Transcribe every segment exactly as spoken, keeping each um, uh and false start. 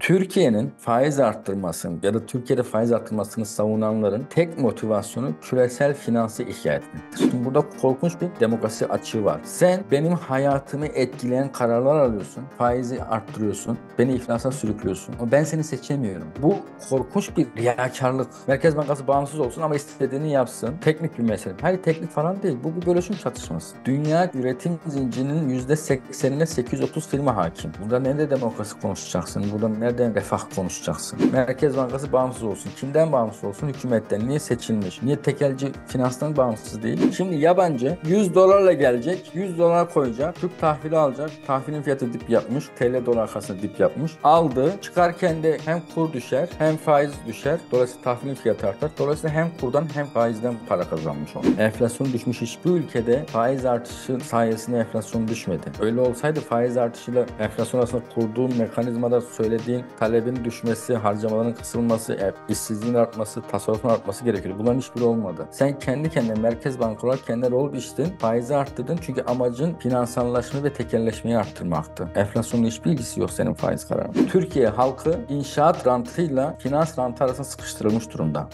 Türkiye'nin faiz arttırmasını ya da Türkiye'de faiz arttırmasını savunanların tek motivasyonu küresel finansı ihya etmektir. Şimdi burada korkunç bir demokrasi açığı var. Sen benim hayatımı etkileyen kararlar alıyorsun, faizi arttırıyorsun, beni iflasa sürüklüyorsun. Ama ben seni seçemiyorum. Bu korkunç bir riyakarlık. Merkez Bankası bağımsız olsun ama istediğini yapsın. Teknik bir mesele. Hayır, teknik falan değil. Bu bir bölüşüm çatışması. Dünya üretim zincirinin yüzde seksenine sekiz yüz otuz firma hakim. Burada ne de demokrasi konuşacaksın? Burada ne Nereden refah konuşacaksın? Merkez Bankası bağımsız olsun. Kimden bağımsız olsun? Hükümetten. Niye seçilmiş? Niye tekelci finanstan bağımsız değil? Şimdi yabancı yüz dolarla gelecek, yüz dolar koyacak, Türk tahvili alacak. Tahvilin fiyatı dip yapmış, T L dolar arasında dip yapmış. Aldı, çıkarken de hem kur düşer, hem faiz düşer. Dolayısıyla tahvilin fiyatı artar. Dolayısıyla hem kurdan hem faizden para kazanmış oldu. Enflasyon düşmüş. Hiçbir ülkede faiz artışı sayesinde enflasyon düşmedi. Öyle olsaydı faiz artışıyla enflasyon arasında kurduğum mekanizmada söylediğim talebin düşmesi, harcamaların kısılması, işsizliğin artması, tasarrufun artması gerekir. Bunların hiçbiri olmadı. Sen kendi kendine merkez banka olarak kendine rol biçtin, faizi arttırdın çünkü amacın finansallaşma ve tekelleşmeyi arttırmaktı. Enflasyonun hiçbir ilgisi yok senin faiz kararın. Türkiye halkı inşaat rantıyla finans rantı arasında sıkıştırılmış durumda.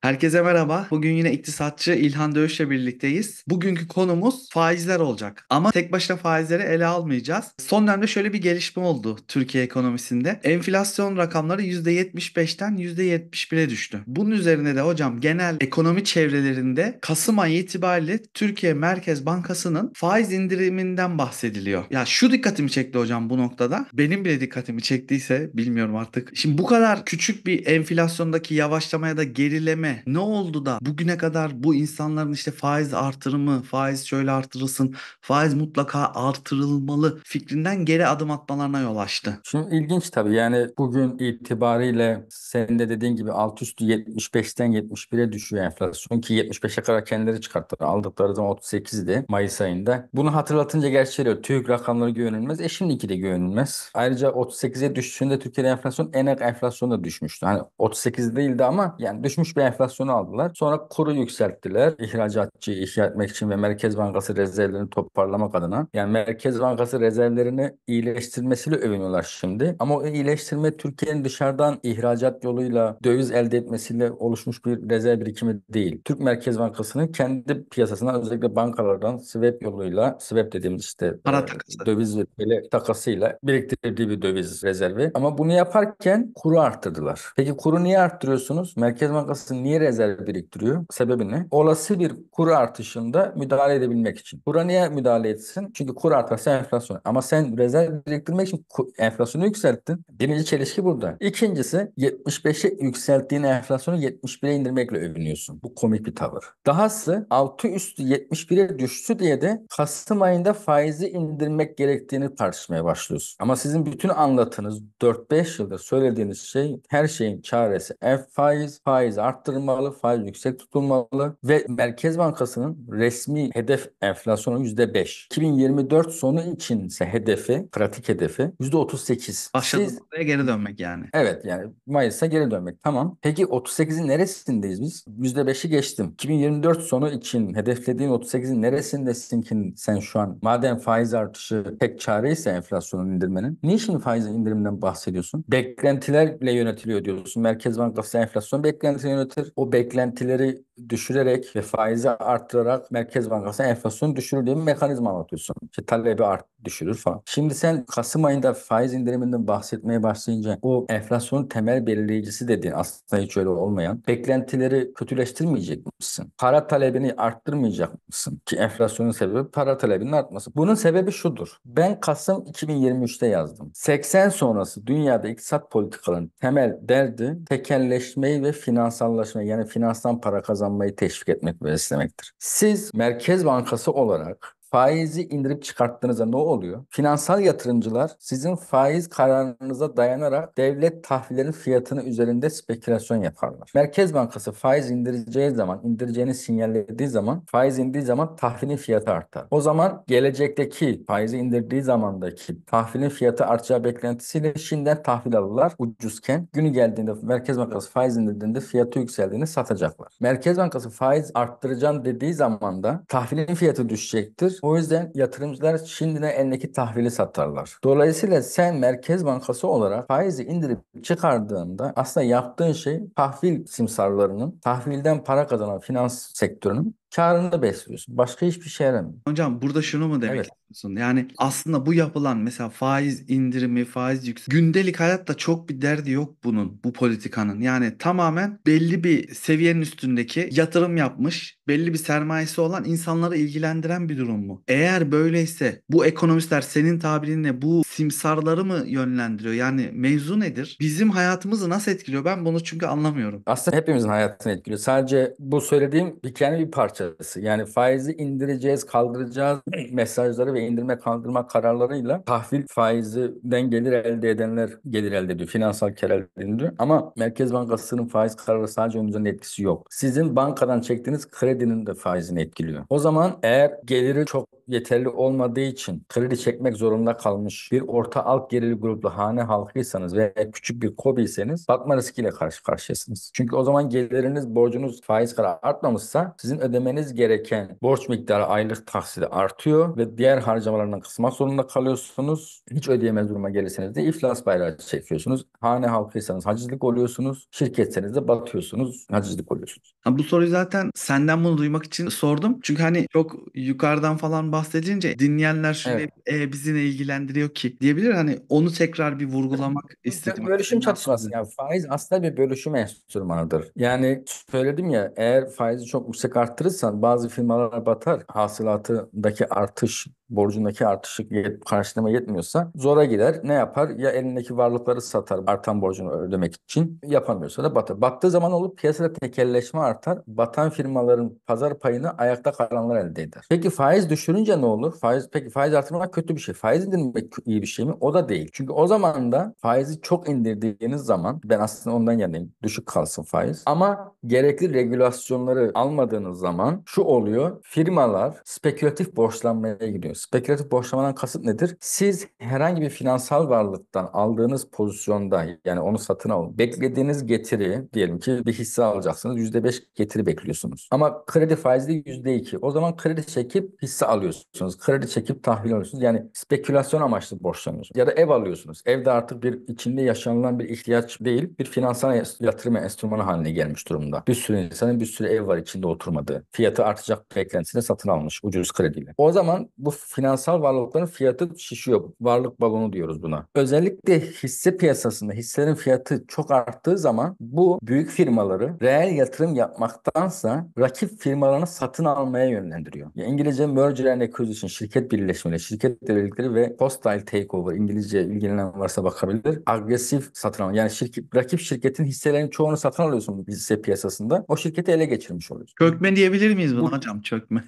Herkese merhaba. Bugün yine iktisatçı İlhan Dövüş'le birlikteyiz. Bugünkü konumuz faizler olacak. Ama tek başına faizleri ele almayacağız. Son dönemde şöyle bir gelişme oldu Türkiye ekonomisinde. Enflasyon rakamları yüzde yetmiş beşten yüzde yetmiş bire düştü. Bunun üzerine de hocam genel ekonomi çevrelerinde Kasım ayı itibariyle Türkiye Merkez Bankası'nın faiz indiriminden bahsediliyor. Ya şu dikkatimi çekti hocam bu noktada. Benim bile dikkatimi çektiyse bilmiyorum artık. Şimdi bu kadar küçük bir enflasyondaki yavaşlamaya da gerileme ne oldu da bugüne kadar bu insanların işte faiz artırımı, faiz şöyle artırılsın, faiz mutlaka artırılmalı fikrinden geri adım atmalarına yol açtı? Şimdi ilginç tabii, yani bugün itibariyle senin de dediğin gibi alt üstü yetmiş beşten yetmiş bire düşüyor enflasyon ki yetmiş beşe kadar kendileri çıkarttı. Aldıkları zaman otuz sekizdi Mayıs ayında. Bunu hatırlatınca gerçi veriyor. TÜİK rakamları güvenilmez. E şimdiki de güvenilmez. Ayrıca otuz sekize düştüğünde Türkiye'de enflasyon enak enflasyona düşmüştü. Hani otuz sekiz değildi ama yani düşmüş bir enflasyon enflasyonu aldılar. Sonra kuru yükselttiler. İhracatçıyı ihya etmek için ve Merkez Bankası rezervlerini toparlamak adına. Yani Merkez Bankası rezervlerini iyileştirmesiyle övünüyorlar şimdi. Ama o iyileştirme Türkiye'nin dışarıdan ihracat yoluyla döviz elde etmesiyle oluşmuş bir rezerv birikimi değil. Türk Merkez Bankası'nın kendi piyasasından, özellikle bankalardan swap yoluyla, swap dediğimiz işte para takası, döviz ve böyle takasıyla biriktirdiği bir döviz rezervi. Ama bunu yaparken kuru arttırdılar. Peki kuru niye arttırıyorsunuz? Merkez Bankası'nın niye rezerv biriktiriyor? Sebebi ne? Olası bir kur artışında müdahale edebilmek için. Kura niye müdahale etsin? Çünkü kur artarsa enflasyon. Ama sen rezerv biriktirmek için enflasyonu yükselttin. Birinci çelişki burada. İkincisi, yetmiş beşe yükselttiğin enflasyonu yetmiş bire indirmekle övünüyorsun. Bu komik bir tavır. Dahası altı üstü yetmiş bire düştü diye de Kasım ayında faizi indirmek gerektiğini tartışmaya başlıyorsun. Ama sizin bütün anlatınız, dört beş yıldır söylediğiniz şey, her şeyin çaresi F faiz, faiz arttırılmalı, faiz yüksek tutulmalı ve Merkez Bankası'nın resmi hedef enflasyonu yüzde beş. iki bin yirmi dört sonu içinse hedefi, pratik hedefi yüzde otuz sekiz. Başladığımız noktaya geri dönmek yani. Evet, yani Mayıs'a geri dönmek. Tamam. Peki otuz sekizin neresindeyiz biz? yüzde beşi geçtim. iki bin yirmi dört sonu için hedeflediğin otuz sekizin neresindesin ki sen şu an? Madem faiz artışı tek çareyse enflasyonu indirmenin, niçin faiz indiriminden bahsediyorsun? Beklentilerle yönetiliyor diyorsun. Merkez Bankası enflasyon beklentilerle yönetir. O beklentileri düşürerek ve faizi arttırarak Merkez Bankası enflasyonu düşürür diye bir mekanizma anlatıyorsun. İşte talebi art düşürür falan. Şimdi sen Kasım ayında faiz indiriminden bahsetmeye başlayınca o enflasyonun temel belirleyicisi dediğin, aslında hiç öyle olmayan, beklentileri kötüleştirmeyecek misin? Para talebini arttırmayacak mısın? Ki enflasyonun sebebi para talebinin artması. Bunun sebebi şudur. Ben Kasım iki bin yirmi üçte yazdım. seksen sonrası dünyada iktisat politikalarının temel derdi tekelleşmeyi ve finansallaşmayı, yani finanstan para kazanmayı teşvik etmek ve istemektir. Siz Merkez Bankası olarak faizi indirip çıkarttığınızda ne oluyor? Finansal yatırımcılar sizin faiz kararınıza dayanarak devlet tahvillerinin fiyatını üzerinde spekülasyon yaparlar. Merkez Bankası faiz indireceği zaman, indireceğini sinyallediği zaman, faiz indiği zaman tahvilin fiyatı artar. O zaman gelecekteki faizi indirdiği zamandaki tahvilin fiyatı artacağı beklentisiyle şimdiden tahvil alırlar ucuzken. Günü geldiğinde Merkez Bankası faiz indirdiğinde fiyatı yükseldiğini satacaklar. Merkez Bankası faiz arttıracağım dediği zaman da tahvilin fiyatı düşecektir. gelir. O yüzden yatırımcılar şimdiden elindeki tahvili satarlar. Dolayısıyla sen Merkez Bankası olarak faizi indirip çıkardığında aslında yaptığın şey tahvil simsarlarının, tahvilden para kazanan finans sektörünün karını besliyorsun. Başka hiçbir şey yaramıyor. Hocam burada şunu mu demek evet. istiyorsun? Yani aslında bu yapılan mesela faiz indirimi, faiz yüksek. Gündelik hayatta çok bir derdi yok bunun, bu politikanın. Yani tamamen belli bir seviyenin üstündeki yatırım yapmış, belli bir sermayesi olan insanları ilgilendiren bir durum mu? Eğer böyleyse bu ekonomistler senin tabirinle bu simsarları mı yönlendiriyor? Yani mevzu nedir? Bizim hayatımızı nasıl etkiliyor? Ben bunu çünkü anlamıyorum. Aslında hepimizin hayatını etkiliyor. Sadece bu söylediğim hikayenin bir parça. Yani faizi indireceğiz, kaldıracağız mesajları ve indirme kaldırma kararlarıyla tahvil faizden gelir elde edenler gelir elde ediyor. Finansal kar elde ediyor. Ama Merkez Bankası'nın faiz kararı sadece onun üzerinde etkisi yok. Sizin bankadan çektiğiniz kredinin de faizini etkiliyor. O zaman eğer geliri çok yeterli olmadığı için kredi çekmek zorunda kalmış bir orta alt gelirli gruplu hane halkıysanız veya küçük bir kobiyseniz batma riskiyle karşı karşıyasınız. Çünkü o zaman geliriniz, borcunuz faiz kararı artmamışsa sizin ödemeniz gereken borç miktarı aylık taksidi artıyor ve diğer harcamalarından kısmak zorunda kalıyorsunuz. Hiç ödeyemez duruma gelirseniz de iflas bayrağı çekiyorsunuz. Hane halkıysanız hacizlik oluyorsunuz. Şirketseniz de batıyorsunuz. Hacizlik oluyorsunuz. Ha, bu soruyu zaten senden bunu duymak için sordum. Çünkü hani çok yukarıdan falan bahsedince dinleyenler şöyle evet. e, bizi ne ilgilendiriyor ki diyebilir. Hani onu tekrar bir vurgulamak istedim. Bölüşüm çatışması. Yani faiz aslında bir bölüşüm enstrümanıdır. Yani söyledim ya, eğer faizi çok yüksek arttırırsan bazı firmalar batar. Hasılatındaki artış, borcundaki artışı yet- karşılama yetmiyorsa zora gider. Ne yapar? Ya elindeki varlıkları satar artan borcunu ödemek için, yapamıyorsa da batar. Battığı zaman olup piyasada tekelleşme artar. Batan firmaların pazar payını ayakta kalanlar elde eder. Peki faiz düşürünce ne olur? Faiz, peki faiz artırmak kötü bir şey. Faiz indirmek iyi bir şey mi? O da değil. Çünkü o zaman da faizi çok indirdiğiniz zaman, ben aslında ondan yanayım, düşük kalsın faiz. Ama gerekli regülasyonları almadığınız zaman şu oluyor. Firmalar spekülatif borçlanmaya gidiyor. Spekülatif borçlamadan kasıt nedir? Siz herhangi bir finansal varlıktan aldığınız pozisyonda, yani onu satın alın, beklediğiniz getiri, diyelim ki bir hisse alacaksınız, yüzde beş getiri bekliyorsunuz. Ama kredi faizi de yüzde iki. O zaman kredi çekip hisse alıyorsunuz. Kredi çekip tahvil alıyorsunuz. Yani spekülasyon amaçlı borçlanıyorsunuz. Ya da ev alıyorsunuz. Evde artık bir içinde yaşanılan bir ihtiyaç değil, bir finansal yatırım enstrümanı haline gelmiş durumda. Bir sürü insanın bir sürü ev var içinde oturmadığı. Fiyatı artacak beklentisiyle satın almış ucuz krediyle. O zaman bu finansal varlıkların fiyatı şişiyor. Varlık balonu diyoruz buna. Özellikle hisse piyasasında hisselerin fiyatı çok arttığı zaman bu büyük firmaları reel yatırım yapmaktansa rakip firmalarını satın almaya yönlendiriyor. Ya İngilizce merger and acquisition, şirket birleşmeleri, şirket devrelikleri ve hostile takeover, İngilizce ilgilenen varsa bakabilir. Agresif satın alma. Yani şirket, rakip şirketin hisselerinin çoğunu satın alıyorsun hisse piyasasında. O şirketi ele geçirmiş oluyorsun. Çökme diyebilir miyiz buna hocam? Çökme.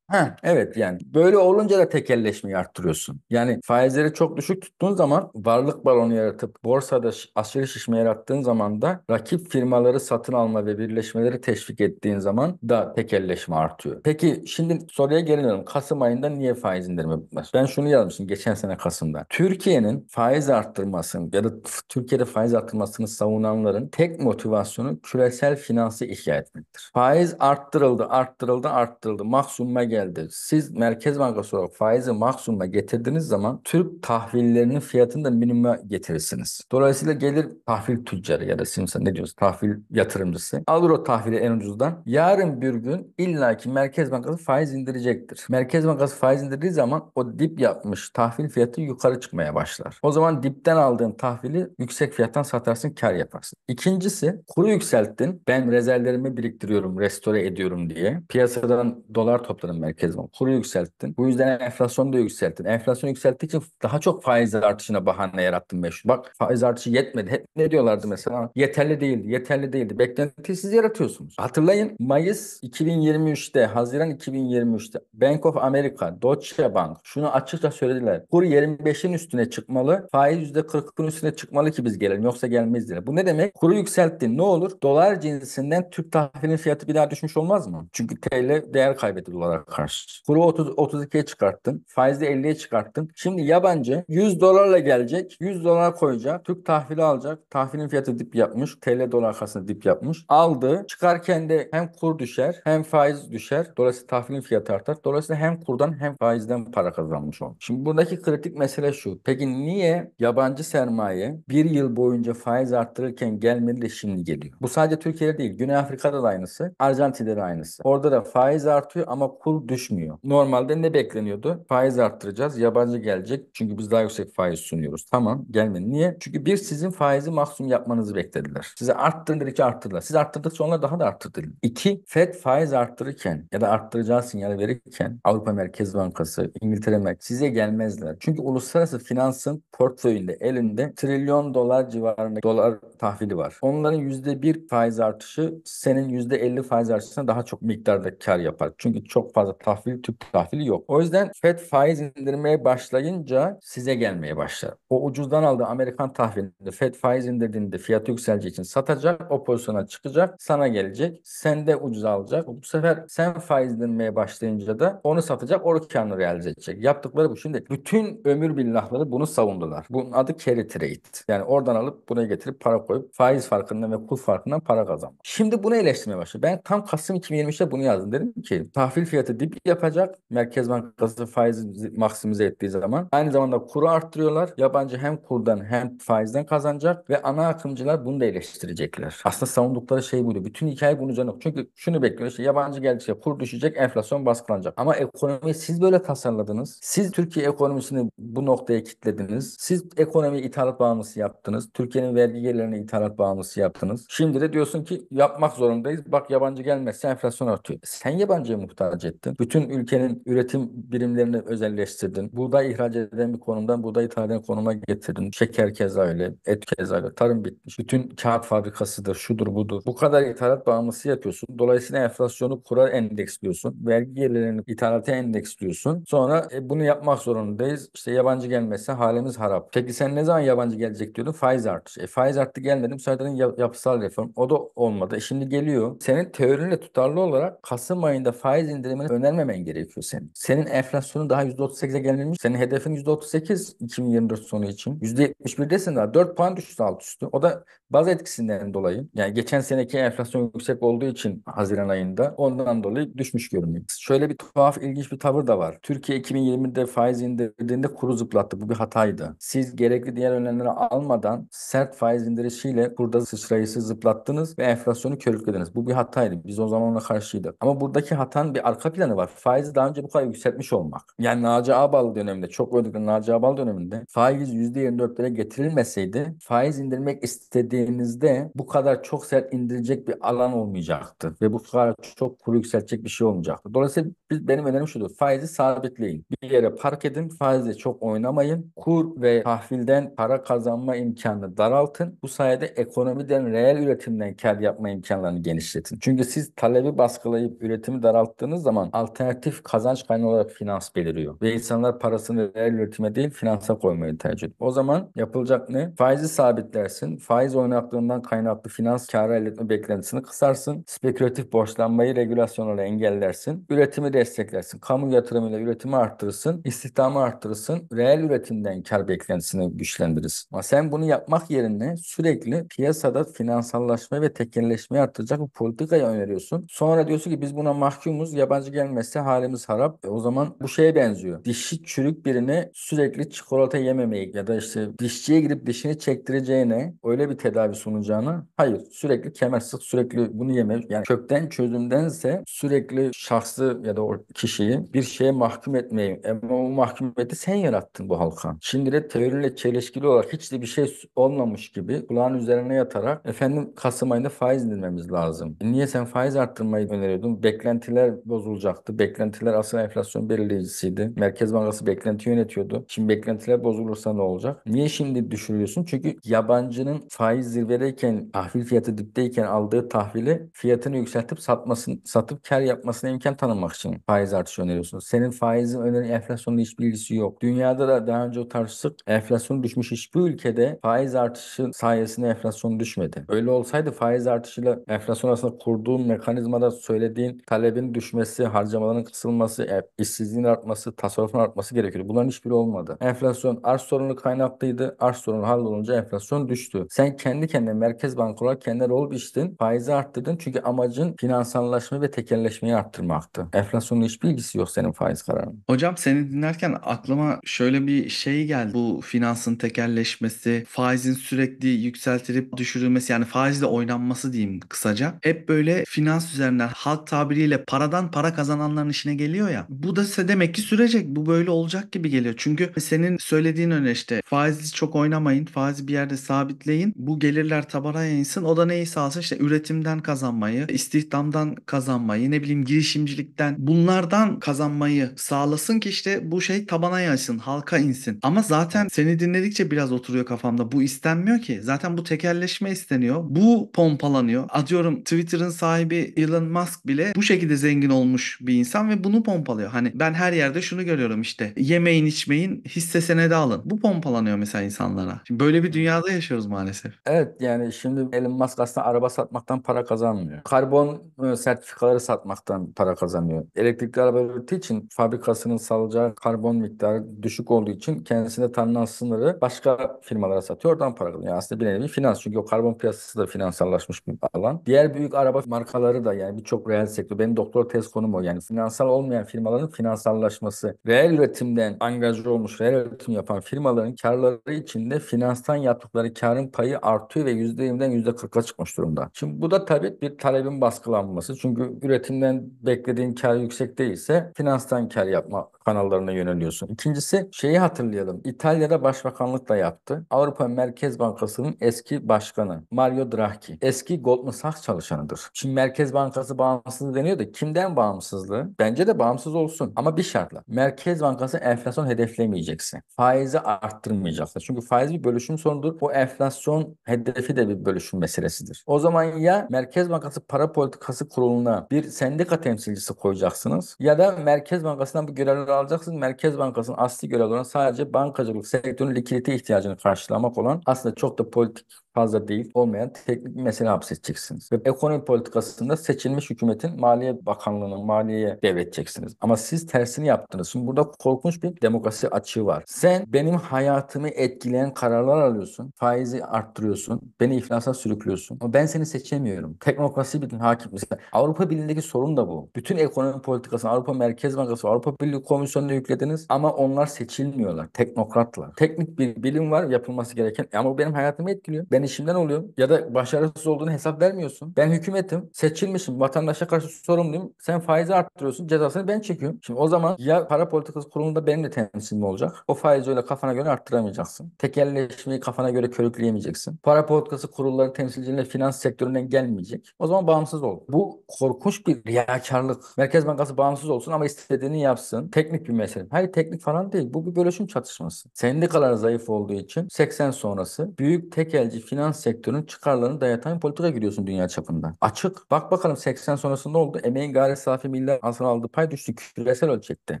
Ha, evet, yani böyle olunca da tekelleşmeyi arttırıyorsun. Yani faizleri çok düşük tuttuğun zaman varlık balonu yaratıp borsada aşırı şişme yarattığın zaman da rakip firmaları satın alma ve birleşmeleri teşvik ettiğin zaman da tekelleşme artıyor. Peki şimdi soruya geliyorum. Kasım ayında niye faiz indirimi bitmez? Ben şunu yazmıştım geçen sene Kasım'da. Türkiye'nin faiz arttırmasını ya da Türkiye'de faiz arttırmasını savunanların tek motivasyonu küresel finansı ihya etmektir. Faiz arttırıldı, arttırıldı, arttırıldı. Maksimuma geldi. Siz Merkez Bankası olarak faizi maksimuma getirdiğiniz zaman Türk tahvillerinin fiyatını da minimuma getirirsiniz. Dolayısıyla gelir tahvil tüccarı ya da simsar, ne diyoruz, tahvil yatırımcısı alır o tahvili en ucuzdan. Yarın bir gün illaki Merkez Bankası faiz indirecektir. Merkez Bankası faiz indirdiği zaman o dip yapmış tahvil fiyatı yukarı çıkmaya başlar. O zaman dipten aldığın tahvili yüksek fiyattan satarsın, kar yaparsın. İkincisi, kuru yükselttin. Ben rezervlerimi biriktiriyorum, restore ediyorum diye. Piyasadan dolar topladın Merkez Bankası. Kuru yükselttin. Bu yüzden enflasyonu da yükselttin. Enflasyonu yükselttiği için daha çok faiz artışına bahane yarattın meşhur. Bak faiz artışı yetmedi. Hep ne diyorlardı mesela? Yeterli değildi. Yeterli değildi. Beklentiyi siz yaratıyorsunuz. Hatırlayın, Mayıs iki bin yirmi üçte, Haziran iki bin yirmi üçte Bank of Amerika, Deutsche Bank şunu açıkça söylediler. Kur yirmi beşin üstüne çıkmalı. Faiz yüzde kırkın üstüne çıkmalı ki biz gelelim. Yoksa gelmeyiz diye. Bu ne demek? Kuru yükselttin. Ne olur? Dolar cinsinden Türk tahvilinin fiyatı bir daha düşmüş olmaz mı? Çünkü T L değer kaybetti dolara karşı. Kuru otuz, otuz ikiye çıkarttın. Faizi elliye çıkarttın. Şimdi yabancı yüz dolarla gelecek. yüz dolar koyacak. Türk tahvili alacak. Tahvilin fiyatı dip yapmış. T L dolar karşısında dip yapmış. Aldı. Çıkarken de hem kur düşer hem faiz düşer. Dolayısıyla tahvilin fiyatı artar. Dolayısıyla hem kurdan hem faizden para kazanmış olur. Şimdi buradaki kritik mesele şu. Peki niye yabancı sermaye bir yıl boyunca faiz arttırırken gelmedi de şimdi geliyor? Bu sadece Türkiye'de değil. Güney Afrika'da da aynısı. Arjantin'de de aynısı. Orada da faiz artıyor ama kur düşmüyor. Normalde ne bekleniyordu? Faiz arttıracağız. Yabancı gelecek. Çünkü biz daha yüksek faiz sunuyoruz. Tamam, gelmedi. Niye? Çünkü bir, sizin faizi maksimum yapmanızı beklediler. Size arttırın dedikçe arttırdılar. Siz arttırdıkça onlar daha da arttırdılar. İki, Fed faiz arttırırken ya da arttıracağı sinyali verirken Avrupa Merkez Bankası, İngiltere Merkez size gelmezler. Çünkü uluslararası finansın portföyünde, elinde trilyon dolar civarında dolar tahvili var. Onların yüzde bir faiz artışı senin yüzde elli faiz artışına daha çok miktarda kar yapar. Çünkü çok fazla tahvil, Türk tahvili yok. O yüzden Fed faiz indirmeye başlayınca size gelmeye başlar. O ucuzdan aldığı Amerikan tahvilinde Fed faiz indirdiğinde fiyatı yükseleceği için satacak, o pozisyona çıkacak, sana gelecek, sen de ucuz alacak. Bu sefer sen faiz indirmeye başlayınca da onu satacak, o kârını realize edecek. Yaptıkları bu. Şimdi bütün ömür billahları bunu savundular. Bunun adı carry trade. Yani oradan alıp buraya getirip para koyup faiz farkından ve kur farkından para kazanmak. Şimdi bunu eleştirmeye başladı. Ben tam Kasım iki bin yirmi üçte bunu yazdım. Dedim ki tahvil fiyatı dip yapacak. Merkez Bankası faizi maksimize ettiği zaman. Aynı zamanda kuru arttırıyorlar. Yabancı hem kurdan hem faizden kazanacak ve ana akımcılar bunu da eleştirecekler. Aslında savundukları şey buydu. Bütün hikaye bunun üzerine. Çünkü şunu bekliyor. İşte yabancı geldikçe kur düşecek, enflasyon baskılanacak. Ama ekonomiyi siz böyle tasarladınız. Siz Türkiye ekonomisini bu noktaya kilitlediniz. Siz ekonomiyi ithalat bağımlısı yaptınız. Türkiye'nin vergi gelirlerini ithalat bağımlısı yaptınız. Şimdi de diyorsun ki yapmak zorundayız. Bak yabancı gelmezse enflasyon artıyor. Sen yabancıya muhtaç ettin. Bütün ülkenin üretim birimlerini özelleştirdin. Buğday ihraç eden bir konumdan buğday ithal eden konuma getirdin. Şeker keza öyle, et keza öyle. Tarım bitmiş. Bütün kağıt fabrikasıdır, şudur budur. Bu kadar ithalat bağımlısı yapıyorsun. Dolayısıyla enflasyonu kura endeksliyorsun. Vergi gelirlerini ithalata endeksliyorsun. Sonra e, bunu yapmak zorundayız. İşte yabancı gelmezse halimiz harap. Peki sen ne zaman yabancı gelecek diyordun? Faiz artışı. E, faiz arttı gelmedi. Müsaadenin yapısal reform. O da olmadı. E, şimdi geliyor. Senin teorinle tutarlı olarak Kasım ayında faiz indirimini önermemen gerekiyor senin. Senin enflasyonun daha yüzde otuz sekize gelmemiş. Senin hedefin yüzde otuz sekiz iki bin yirmi dört sonu için. yüzde yetmiş birdesin daha. dört puan düştü alt üstü. O da baz etkisinden dolayı. Yani geçen seneki enflasyon yüksek olduğu için Haziran ayında ondan dolayı düşmüş görünüyor. Şöyle bir tuhaf, ilginç bir tavır da var. Türkiye iki bin yirmide faiz indirdiğinde kuru zıplattı. Bu bir hataydı. Siz gerekli diğer önlemleri almadan sert faiz indirişiyle kurda sıçrayısı zıplattınız ve enflasyonu körüklediniz. Bu bir hataydı. Biz o zaman ona karşıydık. Ama buradaki hatanın bir arka planı var. Faizi daha önce bu kadar yükseltmiş olmak. Yani Naci Ağbal döneminde, çok ödüklü Naci Ağbal döneminde faiz yüzde yirmi dörtlere getirilmeseydi faiz indirmek istediğinizde bu kadar çok sert indirecek bir alan olmayacaktı. Ve bu kadar çok kuru yükseltecek bir şey olmayacaktı. Dolayısıyla biz, benim önerim şudur. Faizi sabitleyin. Bir yere park edin. Faizle çok oynamayın. Kur ve tahvilden para kazanma imkanını daraltın. Bu sayede ekonomiden, reel üretimden kar yapma imkanlarını genişletin. Çünkü siz talebi baskılayıp üretimi daralttığınız zaman alternatif kazanç kaynağı olarak finans beliriyor. Ve insanlar parasını reel üretime değil finansa koymayı tercih ediyor. O zaman yapılacak ne? Faizi sabitlersin. Faiz oynaklığından kaynaklı finans karı elde etme beklentisini kısarsın. Spekülatif borçlanmayı regülasyonla engellersin. Üretimi desteklersin. Kamu yatırımıyla üretimi arttırırsın. İstihdamı arttırırsın. Reel üretimden kar beklentisini güçlendirirsin. Ama sen bunu yapmak yerine sürekli piyasada finansallaşma ve tekelleşmeyi arttıracak bir politikaya öneriyorsun. Sonra diyorsun ki biz buna mahkumuz. Yabancı gelmezse halimiz harap. E o zaman bu şeye benziyor. Dişi çürük birine sürekli çikolata yememeyi ya da işte dişçiye girip dişini çektireceğine, öyle bir tedavi sunacağına, hayır, sürekli kemer sık, sürekli bunu yeme. Yani kökten çözümdense sürekli şahsı ya da o kişiyi bir şeye mahkum etmeyi, ama o mahkumiyeti sen yarattın bu halka. Şimdi de teoriyle çelişkili olarak hiç de bir şey olmamış gibi kulağın üzerine yatarak efendim Kasım ayında faiz indirmemiz lazım. E niye sen faiz arttırmayı öneriyordun? Beklentiler bozulacaktı. Beklentiler asıl enflasyon belirleyicisiydi. Merkez Bankası beklenti yönetiyordu. Şimdi beklentiler bozulursa ne olacak? Niye şimdi düşürüyorsun? Çünkü yabancının faiz zirvedeyken, tahvil fiyatı dipteyken aldığı tahvili fiyatını yükseltip satmasın, satıp kar yapmasına imkan tanımak için faiz artışı öneriyorsun. Senin faizin öneri enflasyonla hiçbir ilgisi yok. Dünyada da daha önce o tartıştık. Enflasyon düşmüş hiçbir ülkede faiz artışı sayesinde enflasyon düşmedi. Öyle olsaydı faiz artışıyla enflasyon arasında kurduğun mekanizmada söylediğin talebin düşmesi, har harcamaların kısılması, işsizliğin artması, tasarrufun artması gerekiyordu. Bunların hiçbiri olmadı. Enflasyon arz sorunu kaynaklıydı. Arz sorunu hallolunca enflasyon düştü. Sen kendi kendine merkez banka olarak kendine rol biçtin. Faizi arttırdın çünkü amacın finansallaşma ve tekelleşmeyi arttırmaktı. Enflasyonun hiçbir ilgisi yok senin faiz kararının. Hocam seni dinlerken aklıma şöyle bir şey geldi. Bu finansın tekelleşmesi, faizin sürekli yükseltilip düşürülmesi, yani faizle oynanması diyeyim kısaca. Hep böyle finans üzerinden, halk tabiriyle paradan para kazananların işine geliyor ya. Bu da demek ki sürecek. Bu böyle olacak gibi geliyor. Çünkü senin söylediğin öyle işte, faizli çok oynamayın. Faizi bir yerde sabitleyin. Bu gelirler tabana yansın. O da neyse alsın, işte üretimden kazanmayı, istihdamdan kazanmayı, ne bileyim girişimcilikten, bunlardan kazanmayı sağlasın ki işte bu şey tabana yansın, halka insin. Ama zaten seni dinledikçe biraz oturuyor kafamda. Bu istenmiyor ki. Zaten bu tekelleşme isteniyor. Bu pompalanıyor. Atıyorum Twitter'ın sahibi Elon Musk bile bu şekilde zengin olmuş bir insan ve bunu pompalıyor. Hani ben her yerde şunu görüyorum işte. Yemeyin, içmeyin, hisse senedi alın. Bu pompalanıyor mesela insanlara. Şimdi böyle bir dünyada yaşıyoruz maalesef. Evet, yani şimdi Elon Musk aslında araba satmaktan para kazanmıyor. Karbon sertifikaları satmaktan para kazanıyor. Elektrikli araba ürettiği için fabrikasının salacağı karbon miktarı düşük olduğu için kendisine tanınan sınırı başka firmalara satıyor. Oradan para kazanıyor. Yani aslında bir nevi finans. Çünkü o karbon piyasası da finansallaşmış bir alan. Diğer büyük araba markaları da, yani birçok reel sektör. Benim doktora tez konum o. Yani finansal olmayan firmaların finansallaşması. Reel üretimden angajör olmuş, reel üretim yapan firmaların karları içinde finanstan yaptıkları karın payı artıyor ve yüzde yirmiden yüzde kırka çıkmış durumda. Şimdi bu da tabii bir talebin baskılanması. Çünkü üretimden beklediğin kar yüksek değilse finanstan kar yapma kanallarına yöneliyorsun. İkincisi, şeyi hatırlayalım. İtalya'da başbakanlık da yaptı. Avrupa Merkez Bankası'nın eski başkanı Mario Draghi, eski Goldman Sachs çalışanıdır. Şimdi Merkez Bankası bağımsızlığı deniyor da kimden bağımsızlığı? Bence de bağımsız olsun. Ama bir şartla. Merkez Bankası enflasyon hedeflemeyecekse, faizi arttırmayacaksa. Çünkü faiz bir bölüşüm sonudur. O enflasyon hedefi de bir bölüşüm meselesidir. O zaman ya Merkez Bankası Para Politikası Kurulu'na bir sendika temsilcisi koyacaksınız ya da Merkez Bankası'ndan bir görevler alacaksınız. Merkez Bankası'nın asli görevi olan sadece bankacılık sektörünün likidite ihtiyacını karşılamak olan, aslında çok da politik fazla değil, olmayan teknik bir mesele hapsedeceksiniz. Ve ekonomi politikasında seçilmiş hükümetin Maliye Bakanlığı'nın maliyeye devredeceksiniz. Ama siz tersini yaptınız. Şimdi burada korkunç bir demokrasi açığı var. Sen benim hayatımı etkileyen kararlar alıyorsun. Faizi arttırıyorsun. Beni iflasa sürüklüyorsun. Ama ben seni seçemiyorum. Teknokrasi bütün hakim. Mesela Avrupa Birliği'ndeki sorun da bu. Bütün ekonomi politikasını Avrupa Merkez Bankası, Avrupa Birliği Komisyonu'na yüklediniz ama onlar seçilmiyorlar. Teknokratlar. Teknik bir bilim var yapılması gereken ama benim hayatımı etkiliyor. Ben işimden oluyorum ya da başarısız olduğunu hesap vermiyorsun. Ben hükümetim, seçilmişim, vatandaşa karşı sorumluyum. Sen faizi arttırıyorsun, cezasını ben çekiyorum. Şimdi o zaman ya para politikası kurulunda benim de temsilim olacak. O faizi öyle kafana göre arttıramayacaksın. Tekelleşmeyi kafana göre körükleyemeyeceksin. Para politikası kurulları temsilcilerine finans sektöründen gelmeyecek. O zaman bağımsız ol. Bu korkunç bir riyakarlık. Merkez Bankası bağımsız olsun ama istediğini yapsın. Teknik bir mesele. Hayır, teknik falan değil. Bu bir bölüşüm çatışması. Sendikalar zayıf olduğu için seksen sonrası büyük tekelci finans sektörünün çıkarlarını dayatan politika giriyorsun dünya çapında. Açık. Bak bakalım seksen sonrası ne oldu? Emeğin gayri safi milli hasıla aldığı pay düştü küresel ölçekte.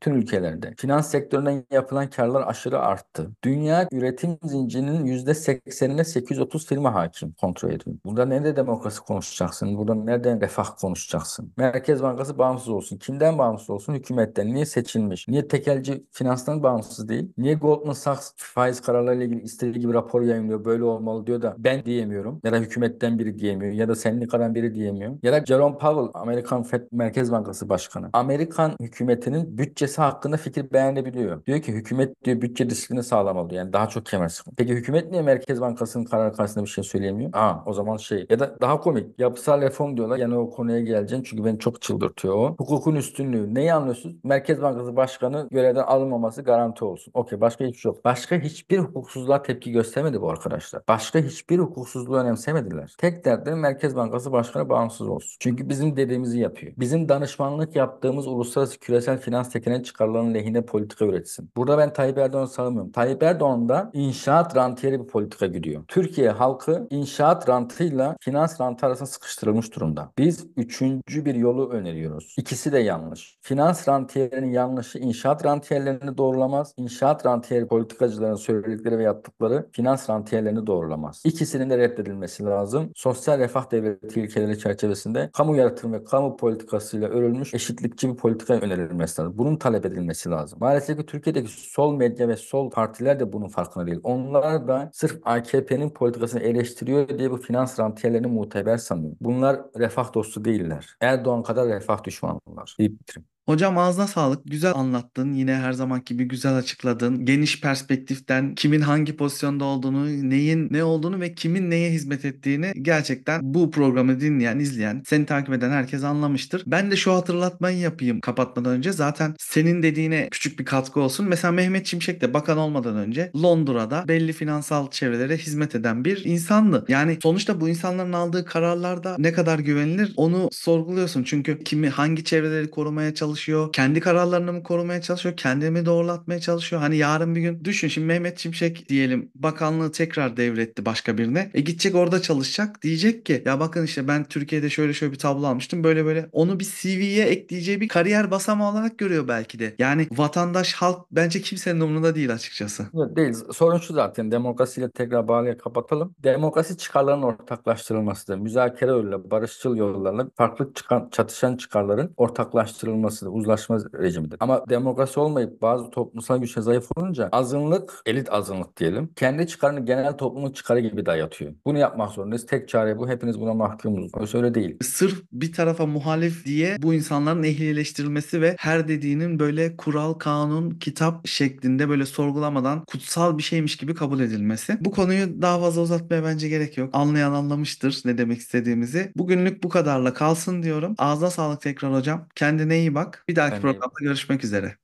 Tüm ülkelerde. Finans sektöründen yapılan karlar aşırı arttı. Dünya üretim zincirinin yüzde seksenine sekiz yüz otuz firma hakim, kontrol ediyor. Burada nerede demokrasi konuşacaksın? Burada nereden refah konuşacaksın? Merkez Bankası bağımsız olsun. Kimden bağımsız olsun? Hükümetten. Niye seçilmiş? Niye tekelci finanstan bağımsız değil? Niye Goldman Sachs faiz kararlarıyla ilgili istediği gibi rapor yayınlıyor? Böyle olmalı diyor da ben diyemiyorum ya da hükümetten biri diyemiyor ya da sendikadan biri diyemiyor ya da Jerome Powell, Amerikan Fed Merkez Bankası Başkanı, Amerikan hükümetinin bütçesi hakkında fikir beğenebiliyor. Diyor ki hükümet diyor bütçe disiplini sağlamalı, yani daha çok kemer sıkın. Peki hükümet niye Merkez Bankası'nın kararı karşısında bir şey söyleyemiyor? Aa, o zaman şey ya da daha komik, yapısal reform diyorlar, yani o konuya geleceğim çünkü beni çok çıldırtıyor o. Hukukun üstünlüğü. Neyi anlıyorsunuz? Merkez Bankası Başkanı görevden alınmaması garanti olsun. Okey, başka hiçbir şey yok. Başka hiçbir hukuksuzluğa tepki göstermedi bu arkadaşlar. Başka hiçbir bir hukuksuzluğu önemsemediler. Tek dertleri Merkez Bankası Başkanı bağımsız olsun. Çünkü bizim dediğimizi yapıyor. Bizim danışmanlık yaptığımız uluslararası küresel finans tekelinin çıkarlarının lehine politika üretsin. Burada ben Tayyip Erdoğan'ı savunmuyorum. Tayyip Erdoğan'da inşaat rantiyeli bir politika gidiyor. Türkiye halkı inşaat rantıyla finans rantı arasında sıkıştırılmış durumda. Biz üçüncü bir yolu öneriyoruz. İkisi de yanlış. Finans rantiyelerinin yanlışı inşaat rantiyelerini doğrulamaz. İnşaat rantiyeli politikacıların söyledikleri ve yaptıkları finans rantiyelerini doğrulamaz. İkisinin de reddedilmesi lazım. Sosyal refah devleti ilkeleri çerçevesinde kamu yatırım ve kamu politikasıyla örülmüş eşitlikçi bir politika önerilmesi lazım. Bunun talep edilmesi lazım. Maalesef ki Türkiye'deki sol medya ve sol partiler de bunun farkında değil. Onlar da sırf A K P'nin politikasını eleştiriyor diye bu finans rantiyelerini muteber sanıyor. Bunlar refah dostu değiller. Erdoğan kadar refah düşmanlar. İyi bitirim. Hocam ağzına sağlık. Güzel anlattın. Yine her zamanki gibi güzel açıkladın. Geniş perspektiften kimin hangi pozisyonda olduğunu, neyin ne olduğunu ve kimin neye hizmet ettiğini gerçekten bu programı dinleyen, izleyen, seni takip eden herkes anlamıştır. Ben de şu hatırlatmayı yapayım kapatmadan önce. Zaten senin dediğine küçük bir katkı olsun. Mesela Mehmet Çimşek de bakan olmadan önce Londra'da belli finansal çevrelere hizmet eden bir insandı. Yani sonuçta bu insanların aldığı kararlarda ne kadar güvenilir onu sorguluyorsun. Çünkü kimi hangi çevreleri korumaya çalışıyor? Kendi kararlarını mı korumaya çalışıyor? Kendimi doğrulatmaya çalışıyor? Hani yarın bir gün düşün, şimdi Mehmet Çimşek diyelim bakanlığı tekrar devretti başka birine. E gidecek orada çalışacak. Diyecek ki ya bakın işte ben Türkiye'de şöyle şöyle bir tablo almıştım. Böyle böyle. Onu bir C V'ye ekleyeceği bir kariyer basamağı olarak görüyor belki de. Yani vatandaş, halk bence kimsenin umurunda değil açıkçası. Değil. Sorun şu zaten. Demokrasiyle tekrar bağlayıp kapatalım. Demokrasi çıkarlarının ortaklaştırılmasıdır. Müzakere yoluyla, barışçıl yollarla farklı çıkan, çatışan çıkarların ortaklaştırılması, uzlaşma rejimidir. Ama demokrasi olmayıp bazı toplumsal güçler zayıf olunca azınlık, elit azınlık diyelim, kendi çıkarını genel toplumun çıkarı gibi dayatıyor. Bunu yapmak zorundayız. Tek çare bu. Hepiniz buna mahkumunuz. Öyle öyle değil. Sırf bir tarafa muhalif diye bu insanların ehlileştirilmesi ve her dediğinin böyle kural, kanun, kitap şeklinde böyle sorgulamadan kutsal bir şeymiş gibi kabul edilmesi. Bu konuyu daha fazla uzatmaya bence gerek yok. Anlayan anlamıştır ne demek istediğimizi. Bugünlük bu kadarla kalsın diyorum. Ağzına sağlık tekrar hocam. Kendine iyi bak. Bir dahaki yani, programda görüşmek üzere.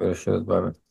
Görüşürüz. Bay bay.